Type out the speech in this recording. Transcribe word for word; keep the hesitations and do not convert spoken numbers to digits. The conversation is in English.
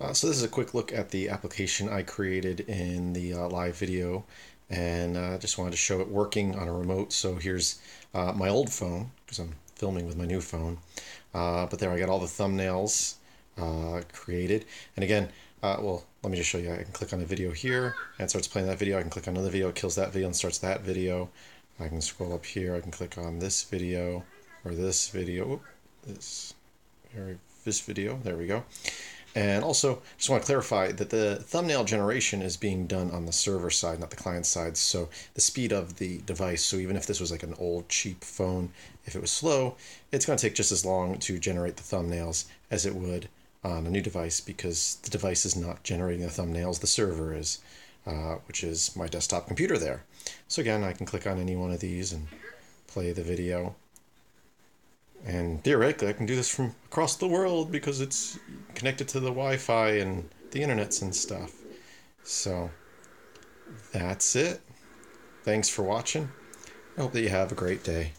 Uh, so this is a quick look at the application I created in the uh, live video, and I uh, just wanted to show it working on a remote. So here's uh, my old phone, because I'm filming with my new phone, uh, but there I got all the thumbnails uh, created. And again, uh, well, let me just show you, I can click on a video here, and it starts playing that video. I can click on another video, it kills that video and starts that video. I can scroll up here, I can click on this video, or this video, whoop, this, this video, there we go. And also, just want to clarify that the thumbnail generation is being done on the server side, not the client side, so the speed of the device, so even if this was like an old cheap phone, if it was slow, it's going to take just as long to generate the thumbnails as it would on a new device, because the device is not generating the thumbnails, the server is, uh, which is my desktop computer there. So again, I can click on any one of these and play the video. And theoretically, I can do this from across the world because it's connected to the Wi-Fi and the internets and stuff. So that's it. Thanks for watching. I hope that you have a great day.